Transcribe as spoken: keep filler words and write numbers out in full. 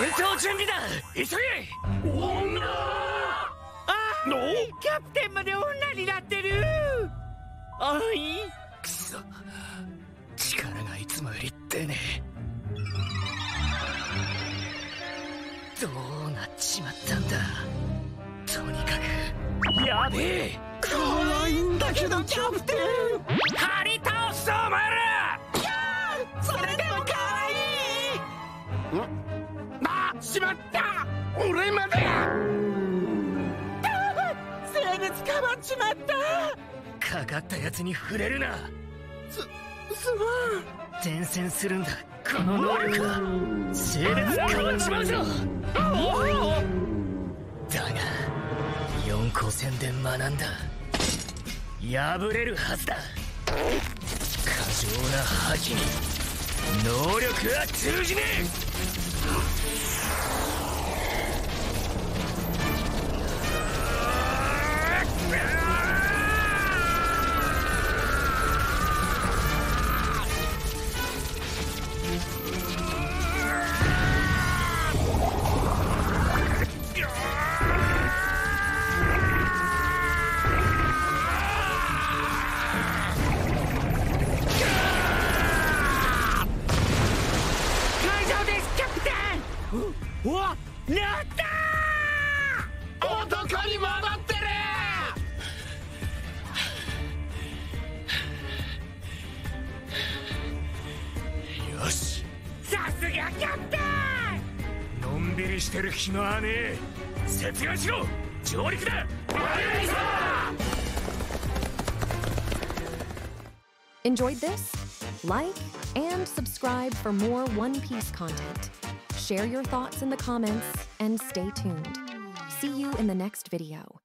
戦闘準備だ、急げ。女ああのキャプテンまで女になってる。ああいい、くそ、力がいつもより出ねえ。どうなっちまったんだ。とにかくやべえ、かわいいんだけどキャプテン、張り倒すぞお前ら。キャー、それでもかわいい。んしまった、俺までせいで捕まっちまった。かかったやつに触れるな。すすまん。伝染するんだこの能力は。せいで捕まっちまうぞ。だが四個戦で学んだ、破れるはずだ。過剰な覇気に能力は通じねえ。暇はねえ、切断しろ。上陸だ。Enjoyed this? Like and subscribe for more One Piece content. Share your thoughts in the comments and stay tuned. See you in the next video.